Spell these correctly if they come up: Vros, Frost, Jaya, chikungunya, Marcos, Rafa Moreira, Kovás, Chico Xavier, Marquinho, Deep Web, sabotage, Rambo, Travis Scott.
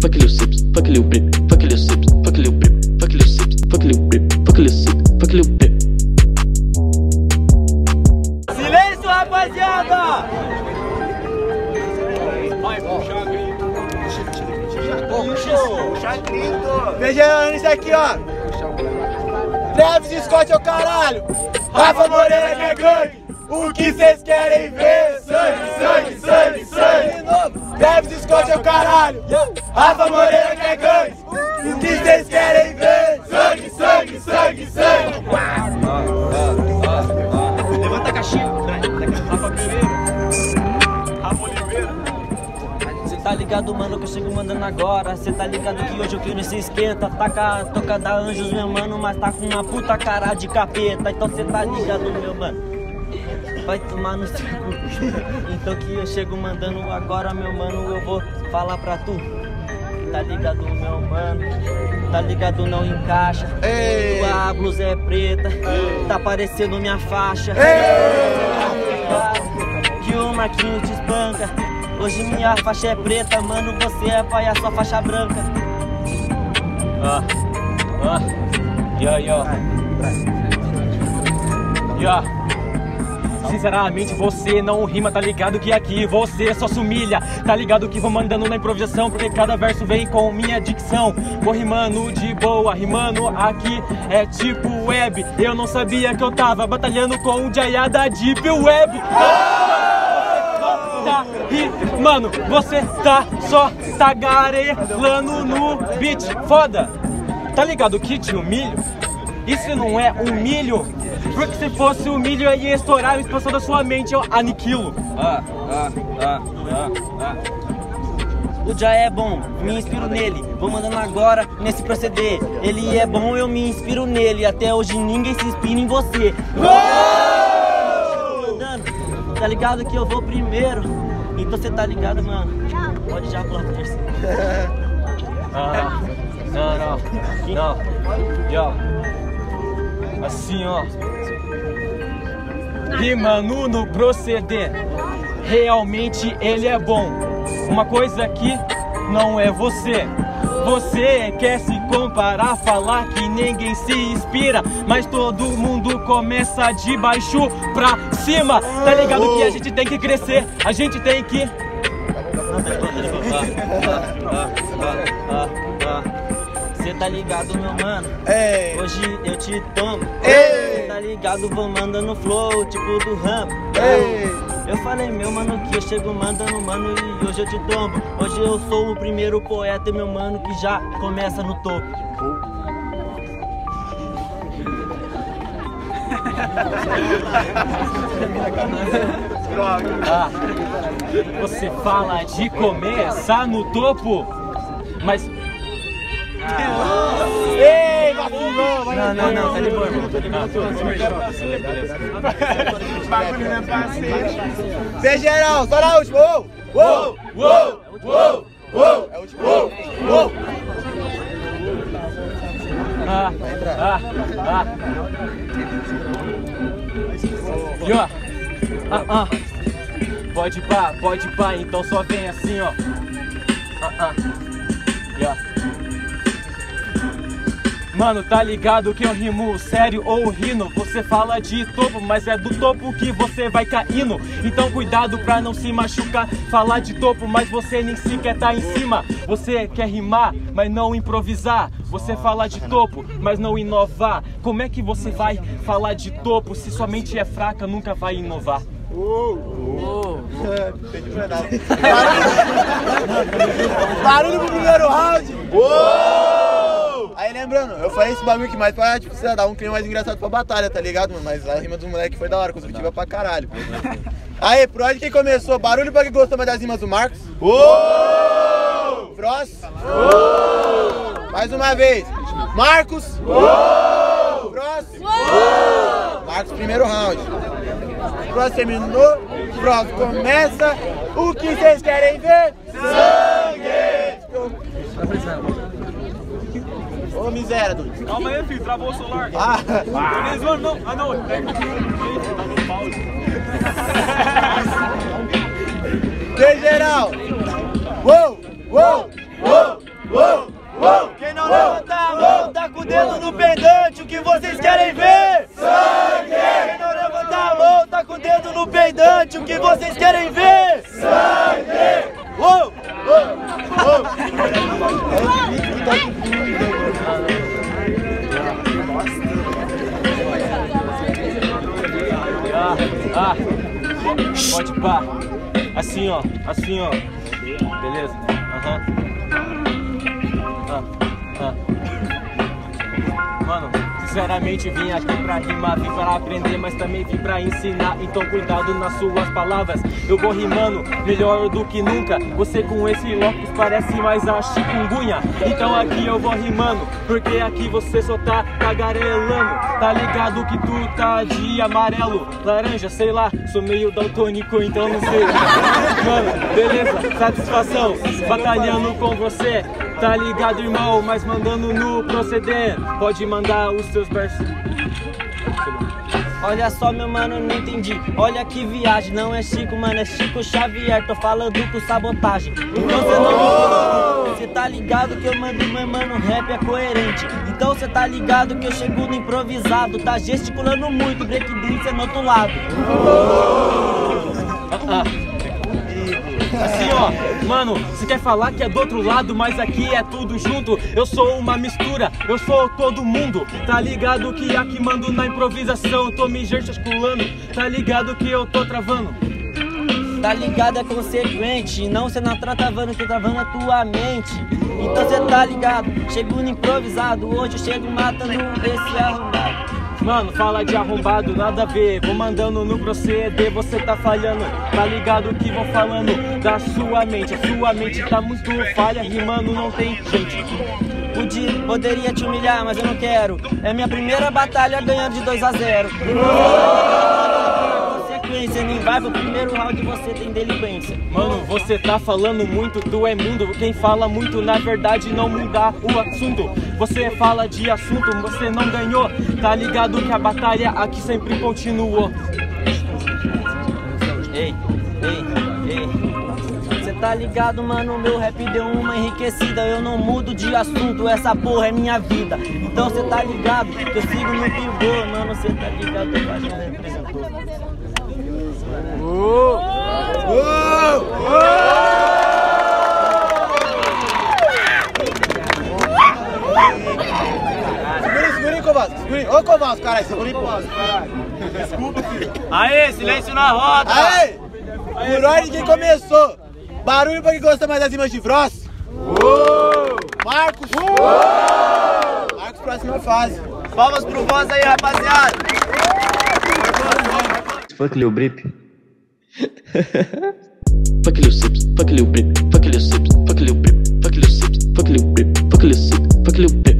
Fuck your sips, fuck your bip, fuck your sips, fuck your bip, fuck your sips, fuck your bip, fuck your sips, fuck your bip. Silêncio, rapaziada! Vai, puxa grito. Puxa grito. Veja isso aqui, ó. Travis Scott é o caralho. Rafa Moreira que é gangue. O que vocês querem ver? Sangue, sangue, sangue, sangue. Travis Scott é o caralho, Rafa Moreira que é gangue. O que vocês querem ver? Sangue, sangue, sangue, sangue. Levanta a caixinha, Rafa Moreira. Rafa Oliveira. Cê tá ligado, mano, que eu chego mandando agora. Cê tá ligado que hoje o clima se esquenta. Taca a toca da Anjos, meu mano, mas tá com uma puta cara de capeta. Então cê tá ligado, meu mano. Vai tomar no seu cu. Então que eu chego mandando agora, meu mano, eu vou falar pra tu. Tá ligado, meu mano? Tá ligado, não encaixa. Ei. Tua blusa é preta. Ei. Tá parecendo minha faixa. Ei. Que o Marquinho te espanca. Hoje minha faixa é preta, mano, você é pai, a sua faixa branca. Ó, ó, yo, yo. Yo. Sinceramente, você não rima, tá ligado que aqui você só se humilha. Tá ligado que vou mandando na improvisação, porque cada verso vem com minha dicção. Vou rimando de boa, rimando aqui é tipo web. Eu não sabia que eu tava batalhando com o Jaya da Deep Web. Mano, você tá só tagarelando no beat, foda. Tá ligado que te humilho? Isso não é humilho? Porque se fosse o milho, eu ia estourar a expansão da sua mente, eu aniquilo. O Jaya é bom, me inspiro nele. Vou mandando agora nesse proceder. Ele é bom, eu me inspiro nele. Até hoje ninguém se inspira em você. Mandando, tá ligado que eu vou primeiro. Então você tá ligado, mano? Pode já pular pro terceiro. Não. Assim, ó. Rimando no proceder, realmente ele é bom. Uma coisa que não é você. Você quer se comparar, falar que ninguém se inspira, mas todo mundo começa de baixo pra cima. Tá ligado que a gente tem que crescer, a gente tem que... Cê tá ligado, meu mano? Ei. Hoje eu te tomo. Ei. Cê tá ligado, vou mandando flow, tipo do Rambo. Eu falei, meu mano, que eu chego mandando, mano, e hoje eu te tomo. Hoje eu sou o primeiro poeta, meu mano, que já começa no topo. Você fala de começar no topo, mas... Ei, vacilão! Não, tá de boa, irmão. Tá de boa. Bagulho não é parceiro. Zé Geral, só na última! Uou! É o último! Uou! Pode pá, então só vem assim, ó. Mano, tá ligado que eu rimo sério ou rino? Você fala de topo, mas é do topo que você vai caindo. Então cuidado pra não se machucar. Falar de topo, mas você nem sequer tá em cima. Você quer rimar, mas não improvisar. Você fala de topo, mas não inovar. Como é que você vai falar de topo se sua mente é fraca, nunca vai inovar? Tem que treinar. Barulho pro primeiro round! Aí lembrando, eu falei esse bagulho que mais pra, tipo, sei lá, dar um clima mais engraçado pra batalha, tá ligado, mano? Mas a rima dos moleques foi da hora, construtiva pra caralho. Aí, pro onde que começou? Barulho pra quem gostou mais das rimas do Marcos. Frost. Mais uma vez. Marcos. Frost. Marcos, primeiro round. Frost terminou. Frost começa. O que vocês querem ver? Sangue! Ô miséria, doido. Calma aí, filho, travou o celular. Não. Tá no balde. Tem geral. ó. Assim, ó. Beleza? Aham. Mano, sinceramente vim aqui pra rimar, vim pra aprender, mas também vim pra ensinar. Então cuidado nas suas palavras. Eu vou rimando melhor do que nunca. Você com esse locus parece mais a chikungunya. Então aqui eu vou rimando, porque aqui você só tá tagarelando. Tá ligado que tu tá de amarelo, laranja, sei lá. Sou meio daltônico, então não sei. Mano, beleza, satisfação, batalhando com você. Tá ligado, irmão, mas mandando no proceder. Pode mandar os seus versos. Olha só, meu mano, não entendi. Olha que viagem, não é Chico, mano, é Chico Xavier. Tô falando com sabotagem. Então você não me... Você tá ligado que eu mando, meu mano, rap é coerente. Então você tá ligado que eu chego no improvisado. Tá gesticulando muito, breakdance é no outro lado. Assim, ó, mano, você quer falar que é do outro lado, mas aqui é tudo junto. Eu sou uma mistura, eu sou todo mundo. Tá ligado que aqui mando na improvisação. Tô me gesticulando, tá ligado que eu tô travando. Tá ligado é consequente, não você não tá travando, você tá travando a tua mente. Então você tá ligado, chego no improvisado, hoje eu chego matando esse arrombado. Mano, fala de arrombado, nada a ver. Vou mandando no proceder, você tá falhando. Tá ligado que vou falando da sua mente. A sua mente tá muito falha, rimando não tem gente. Poderia te humilhar, mas eu não quero. É minha primeira batalha ganhando de 2-0. Consequência, nem vai pro primeiro round, você tem delinquência. Mano, você tá falando muito, tu é mundo. Quem fala muito, na verdade, não muda o assunto. Você fala de assunto, você não ganhou. Tá ligado que a batalha aqui sempre continuou. Ei. Cê tá ligado, mano, meu rap deu uma enriquecida. Eu não mudo de assunto, essa porra é minha vida. Então cê tá ligado que eu sigo no pivô. Mano, cê tá ligado, eu acho que representou. Ô Kovás, caralho, segurei Kovás, caralho. Desculpa, filho. Aê, silêncio na roda. Aê, por ordem quem começou. Barulho pra quem gosta mais das rimas de Vros. Marcos. Marcos, próxima fase. Palmas pro Vros aí, rapaziada. Fuck Lil Brip. Fuck Lil Sips, fuck Lil Brip, fuck Lil Sips, fuck Lil Brip, fuck Lil Sips, fuck Lil Brip, fuck Lil Sips, fuck Lil Brip.